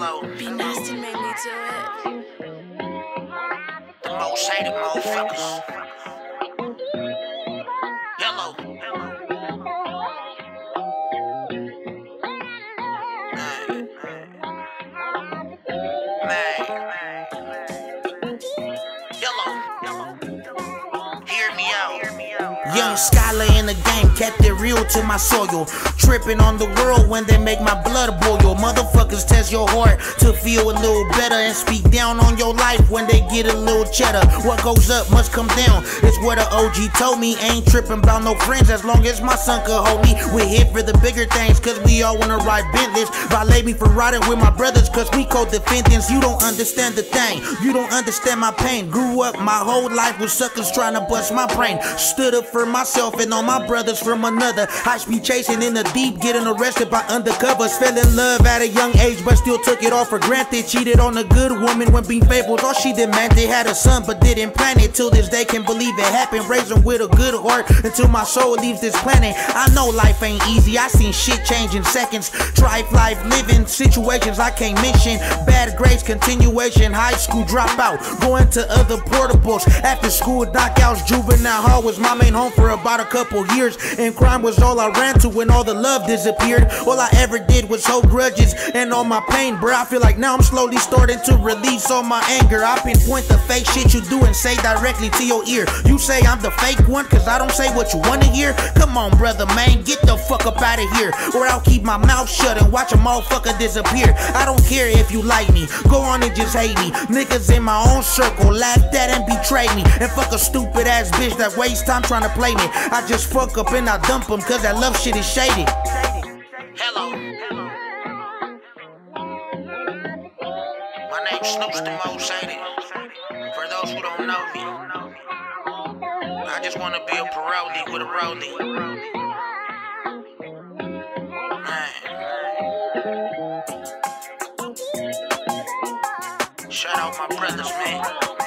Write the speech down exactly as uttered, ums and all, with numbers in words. hello. Be nasty, make me do it. The most hated motherfuckers. Hello. Young scholar in the game, kept it real to my soil. Tripping on the world when they make my blood boil. Motherfuckers test your heart to feel a little better, and speak down on your life when they get a little cheddar. What goes up must come down, it's what the O G told me. Ain't tripping about no friends as long as my son could hold me. We're here for the bigger things cause we all wanna ride Bentleys. Violate me for riding with my brothers cause we co-defendants. You don't understand the thing, you don't understand my pain. Grew up my whole life with suckers trying to bust my brain. Stood up for myself and all my brothers from another. I should be chasing in the deep, getting arrested by undercovers. Fell in love at a young age but still took it all for granted. Cheated on a good woman when being fabled, all she demanded. Had a son but didn't plan it, till this day can't believe it happened. Raised him with a good heart until my soul leaves this planet. I know life ain't easy, I seen shit change in seconds. Trife life living, situations I can't mention. Bad grades, continuation, high school dropout, going to other portables, after school knockouts. Juvenile hall was my main home for about a couple years, and crime was all I ran to when all the love disappeared. All I ever did was hold grudges and all my pain, bruh. I feel like now I'm slowly starting to release all my anger. I pinpoint the fake shit you do and say directly to your ear. You say I'm the fake one cause I don't say what you wanna hear. Come on brother man, get the fuck up out of here, or I'll keep my mouth shut and watch a motherfucker disappear. I don't care if you like me, go on and just hate me. Niggas in my own circle laughed at and betrayed me, and fuck a stupid ass bitch that wastes time trying to play me. I just fuck up and I dump them cause that love shit is shady. Hello. Hello. My name's Snoops, the most shady. For those who don't know me, I just wanna be a parolee with a rollie. Man. Shout out my brothers, man.